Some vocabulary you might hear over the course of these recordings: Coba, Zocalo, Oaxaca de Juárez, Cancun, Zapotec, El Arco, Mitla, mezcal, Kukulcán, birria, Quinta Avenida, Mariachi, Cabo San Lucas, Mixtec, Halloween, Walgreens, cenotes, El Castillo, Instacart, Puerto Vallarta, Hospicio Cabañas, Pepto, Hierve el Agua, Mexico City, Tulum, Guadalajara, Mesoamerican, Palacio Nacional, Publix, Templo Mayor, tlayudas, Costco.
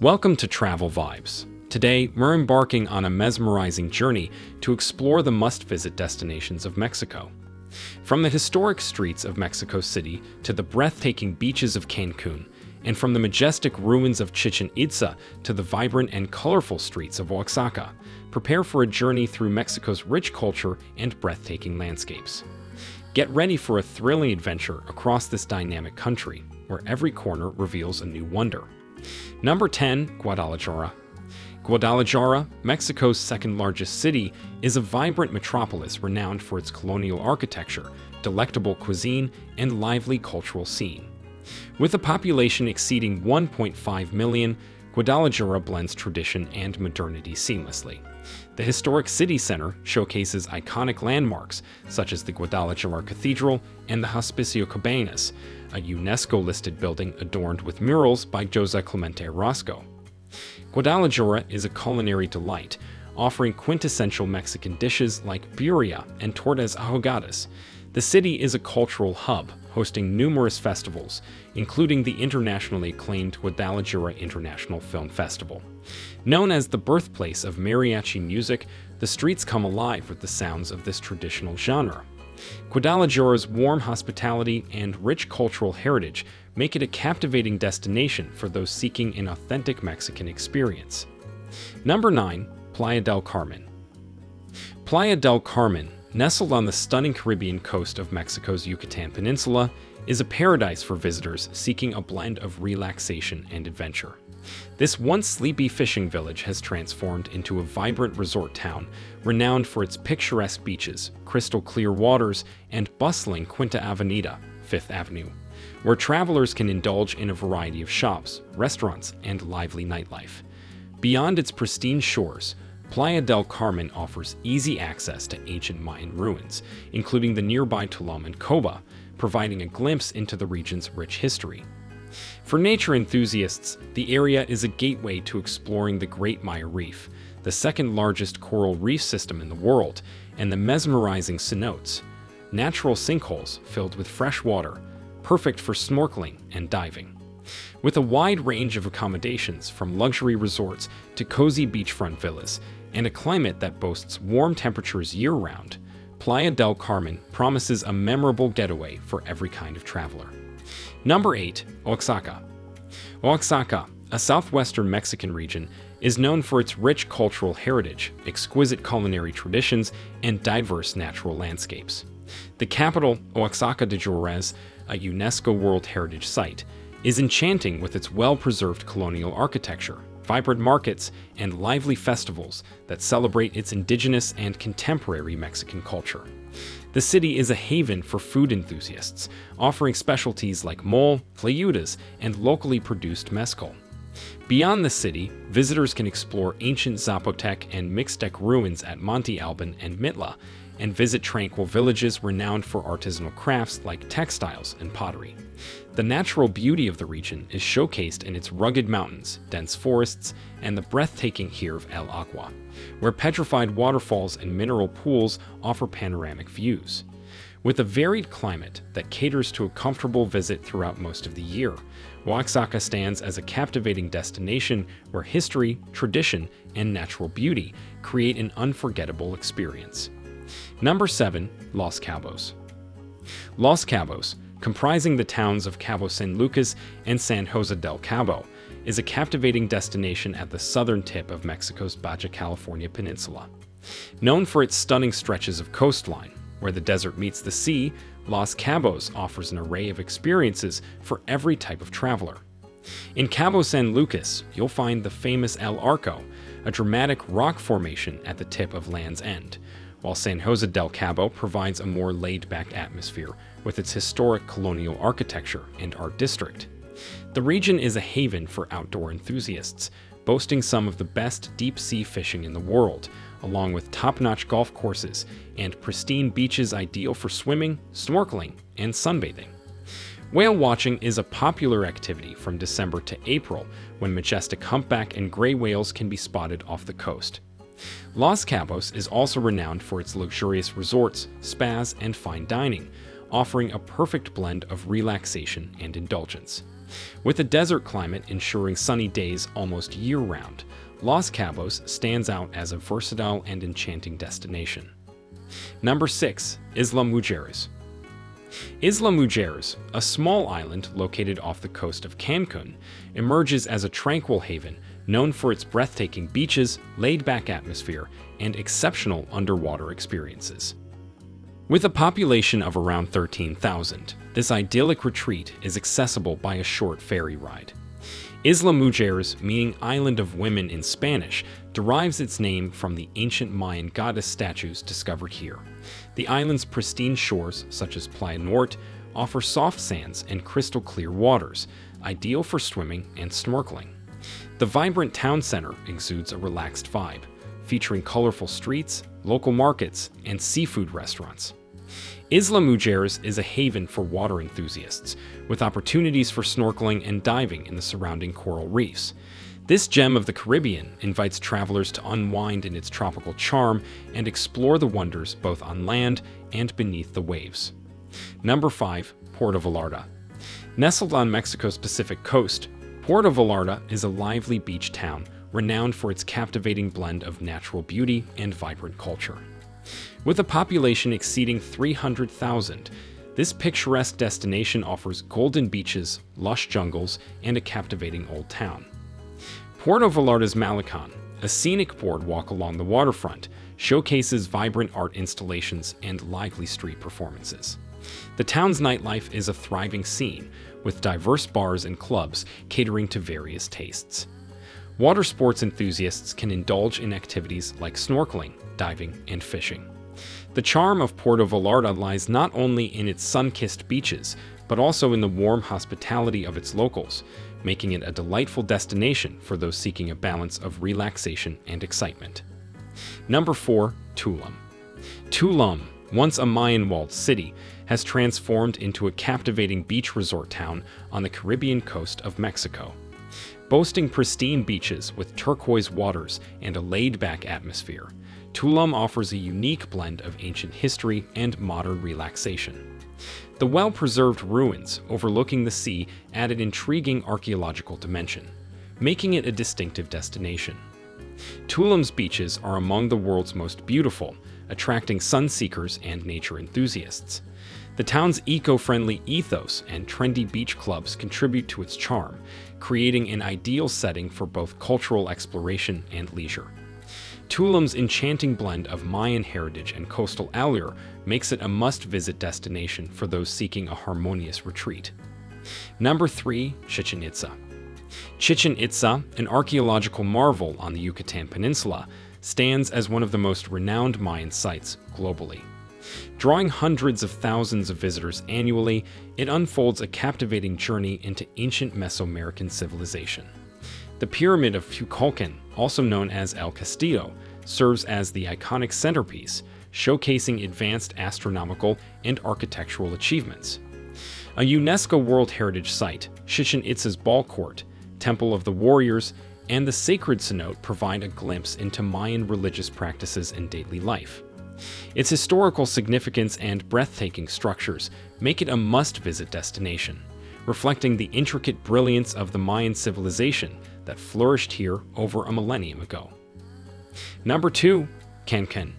Welcome to Travel Vibes. Today, we're embarking on a mesmerizing journey to explore the must-visit destinations of Mexico. From the historic streets of Mexico City to the breathtaking beaches of Cancun, and from the majestic ruins of Chichen Itza to the vibrant and colorful streets of Oaxaca, prepare for a journey through Mexico's rich culture and breathtaking landscapes. Get ready for a thrilling adventure across this dynamic country, where every corner reveals a new wonder. Number 10, Guadalajara. Guadalajara, Mexico's second-largest city, is a vibrant metropolis renowned for its colonial architecture, delectable cuisine, and lively cultural scene. With a population exceeding 1.5 million, Guadalajara blends tradition and modernity seamlessly. The historic city center showcases iconic landmarks such as the Guadalajara Cathedral and the Hospicio Cabañas, a UNESCO-listed building adorned with murals by José Clemente Orozco. Guadalajara is a culinary delight, offering quintessential Mexican dishes like birria and tortas ahogadas. The city is a cultural hub, hosting numerous festivals, including the internationally acclaimed Guadalajara International Film Festival. Known as the birthplace of mariachi music, the streets come alive with the sounds of this traditional genre. Guadalajara's warm hospitality and rich cultural heritage make it a captivating destination for those seeking an authentic Mexican experience. Number 9, Playa del Carmen. Playa del Carmen, nestled on the stunning Caribbean coast of Mexico's Yucatan Peninsula, is a paradise for visitors seeking a blend of relaxation and adventure. This once sleepy fishing village has transformed into a vibrant resort town, renowned for its picturesque beaches, crystal-clear waters, and bustling Quinta Avenida, Fifth Avenue, where travelers can indulge in a variety of shops, restaurants, and lively nightlife. Beyond its pristine shores, Playa del Carmen offers easy access to ancient Mayan ruins, including the nearby Tulum and Coba, providing a glimpse into the region's rich history. For nature enthusiasts, the area is a gateway to exploring the Great Maya Reef, the second-largest coral reef system in the world, and the mesmerizing cenotes, natural sinkholes filled with fresh water, perfect for snorkeling and diving. With a wide range of accommodations from luxury resorts to cozy beachfront villas, and a climate that boasts warm temperatures year-round, Playa del Carmen promises a memorable getaway for every kind of traveler. Number 8, Oaxaca. Oaxaca, a southwestern Mexican region, is known for its rich cultural heritage, exquisite culinary traditions, and diverse natural landscapes. The capital, Oaxaca de Juárez, a UNESCO World Heritage Site, is enchanting with its well-preserved colonial architecture, vibrant markets, and lively festivals that celebrate its indigenous and contemporary Mexican culture. The city is a haven for food enthusiasts, offering specialties like mole, tlayudas, and locally produced mezcal. Beyond the city, visitors can explore ancient Zapotec and Mixtec ruins at Monte Alban and Mitla, and visit tranquil villages renowned for artisanal crafts like textiles and pottery. The natural beauty of the region is showcased in its rugged mountains, dense forests, and the breathtaking Hierve el Agua, where petrified waterfalls and mineral pools offer panoramic views. With a varied climate that caters to a comfortable visit throughout most of the year, Oaxaca stands as a captivating destination where history, tradition, and natural beauty create an unforgettable experience. Number 7, Los Cabos. Los Cabos, comprising the towns of Cabo San Lucas and San Jose del Cabo, is a captivating destination at the southern tip of Mexico's Baja California Peninsula. Known for its stunning stretches of coastline, where the desert meets the sea, Los Cabos offers an array of experiences for every type of traveler. In Cabo San Lucas, you'll find the famous El Arco, a dramatic rock formation at the tip of Land's End, while San Jose del Cabo provides a more laid-back atmosphere with its historic colonial architecture and art district. The region is a haven for outdoor enthusiasts, boasting some of the best deep-sea fishing in the world, along with top-notch golf courses and pristine beaches ideal for swimming, snorkeling, and sunbathing. Whale watching is a popular activity from December to April, when majestic humpback and gray whales can be spotted off the coast. Los Cabos is also renowned for its luxurious resorts, spas, and fine dining, offering a perfect blend of relaxation and indulgence. with a desert climate ensuring sunny days almost year-round. Los Cabos stands out as a versatile and enchanting destination. Number 6. Isla Mujeres. Isla Mujeres, a small island located off the coast of Cancun, emerges as a tranquil haven known for its breathtaking beaches, laid-back atmosphere, and exceptional underwater experiences. With a population of around 13,000, this idyllic retreat is accessible by a short ferry ride. Isla Mujeres, meaning Island of Women in Spanish, derives its name from the ancient Mayan goddess statues discovered here. The island's pristine shores, such as Playa Norte, offer soft sands and crystal-clear waters, ideal for swimming and snorkeling. The vibrant town center exudes a relaxed vibe, featuring colorful streets, local markets, and seafood restaurants. Isla Mujeres is a haven for water enthusiasts, with opportunities for snorkeling and diving in the surrounding coral reefs. This gem of the Caribbean invites travelers to unwind in its tropical charm and explore the wonders both on land and beneath the waves. Number 5. Puerto Vallarta. Nestled on Mexico's Pacific coast, Puerto Vallarta is a lively beach town renowned for its captivating blend of natural beauty and vibrant culture. With a population exceeding 300,000, this picturesque destination offers golden beaches, lush jungles, and a captivating old town. Puerto Vallarta's Malecon, a scenic boardwalk along the waterfront, showcases vibrant art installations and lively street performances. The town's nightlife is a thriving scene, with diverse bars and clubs catering to various tastes. Water sports enthusiasts can indulge in activities like snorkeling, diving, and fishing. The charm of Puerto Vallarta lies not only in its sun-kissed beaches, but also in the warm hospitality of its locals, making it a delightful destination for those seeking a balance of relaxation and excitement. Number 4. Tulum. Tulum, once a Mayan-walled city, has transformed into a captivating beach resort town on the Caribbean coast of Mexico. Boasting pristine beaches with turquoise waters and a laid-back atmosphere, Tulum offers a unique blend of ancient history and modern relaxation. The well-preserved ruins overlooking the sea add an intriguing archaeological dimension, making it a distinctive destination. Tulum's beaches are among the world's most beautiful, attracting sunseekers and nature enthusiasts. The town's eco-friendly ethos and trendy beach clubs contribute to its charm, creating an ideal setting for both cultural exploration and leisure. Tulum's enchanting blend of Mayan heritage and coastal allure makes it a must-visit destination for those seeking a harmonious retreat. Number 3. Chichen Itza. Chichen Itza, an archaeological marvel on the Yucatan Peninsula, stands as one of the most renowned Mayan sites globally. Drawing hundreds of thousands of visitors annually, it unfolds a captivating journey into ancient Mesoamerican civilization. The Pyramid of Kukulcán, also known as El Castillo, serves as the iconic centerpiece, showcasing advanced astronomical and architectural achievements. A UNESCO World Heritage Site, Chichen Itza's Ball Court, Temple of the Warriors, and the Sacred Cenote provide a glimpse into Mayan religious practices and daily life. Its historical significance and breathtaking structures make it a must-visit destination, reflecting the intricate brilliance of the Mayan civilization that flourished here over a millennium ago. Number 2. Cancun.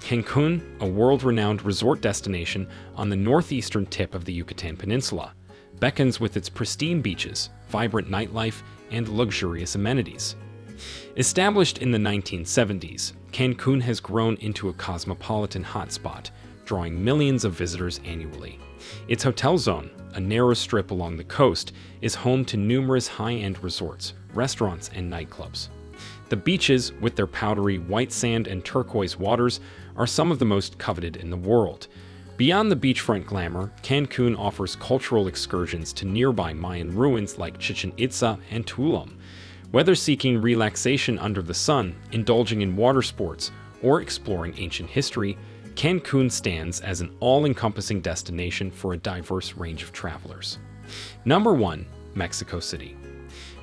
Cancun, a world-renowned resort destination on the northeastern tip of the Yucatan Peninsula, beckons with its pristine beaches, vibrant nightlife, and luxurious amenities. Established in the 1970s, Cancun has grown into a cosmopolitan hotspot, drawing millions of visitors annually. Its hotel zone, a narrow strip along the coast, is home to numerous high-end resorts, restaurants, and nightclubs. The beaches, with their powdery white sand and turquoise waters, are some of the most coveted in the world. Beyond the beachfront glamour, Cancun offers cultural excursions to nearby Mayan ruins like Chichen Itza and Tulum. Whether seeking relaxation under the sun, indulging in water sports, or exploring ancient history, Cancun stands as an all-encompassing destination for a diverse range of travelers. Number 1. Mexico City.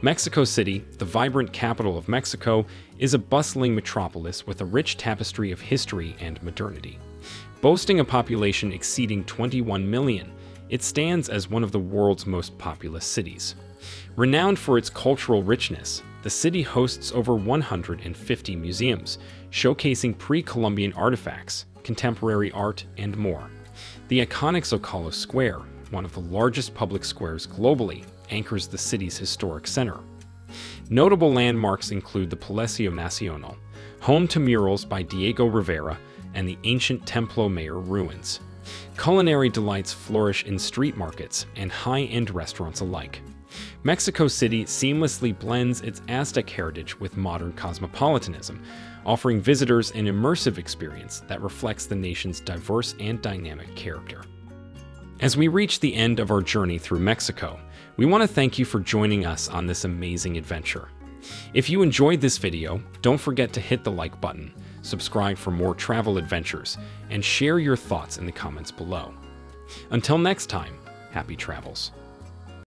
Mexico City, the vibrant capital of Mexico, is a bustling metropolis with a rich tapestry of history and modernity. Boasting a population exceeding 21 million, it stands as one of the world's most populous cities. Renowned for its cultural richness, the city hosts over 150 museums, showcasing pre-Columbian artifacts, contemporary art, and more. The iconic Zocalo Square, one of the largest public squares globally, anchors the city's historic center. Notable landmarks include the Palacio Nacional, home to murals by Diego Rivera, and the ancient Templo Mayor ruins. Culinary delights flourish in street markets and high-end restaurants alike. Mexico City seamlessly blends its Aztec heritage with modern cosmopolitanism, offering visitors an immersive experience that reflects the nation's diverse and dynamic character. As we reach the end of our journey through Mexico, we want to thank you for joining us on this amazing adventure. If you enjoyed this video, don't forget to hit the like button, subscribe for more travel adventures, and share your thoughts in the comments below. Until next time, happy travels.